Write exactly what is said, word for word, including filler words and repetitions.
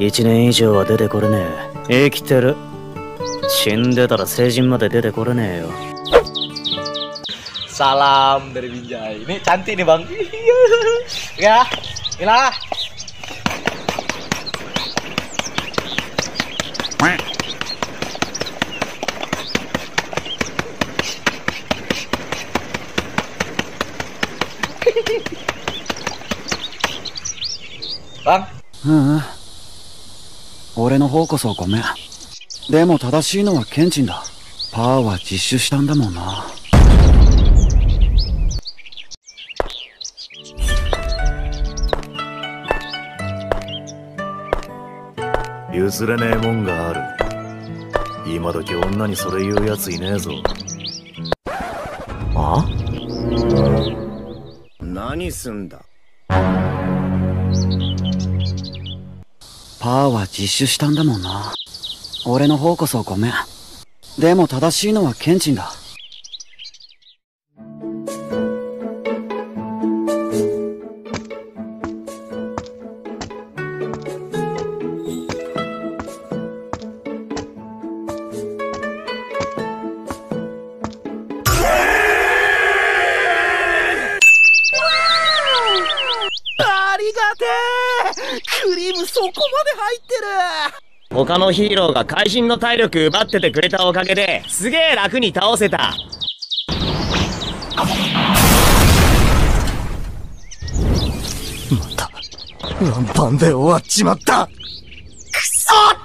いちねん以上は出てこれねえ。生きてる。死んでたら成人まで出てこれねえよ。 Salam dari Binjai. Ini cantik nih bang. Ya, inilah. Bang. Hmm. Ore no hou koso gomen. Demo tadashii no wa Kenchin da. Power wa jishu shita nda mon na.譲れねえもんがある。今時女にそれ言うやついねえぞ。あ？何すんだ。パーは自首したんだもんな。俺の方こそごめん。でも正しいのはケンチンだ。クリームそこまで入ってる。他のヒーローが会心の体力奪っててくれたおかげで、すげえ楽に倒せた。またワンパンで終わっちまった。くそっ！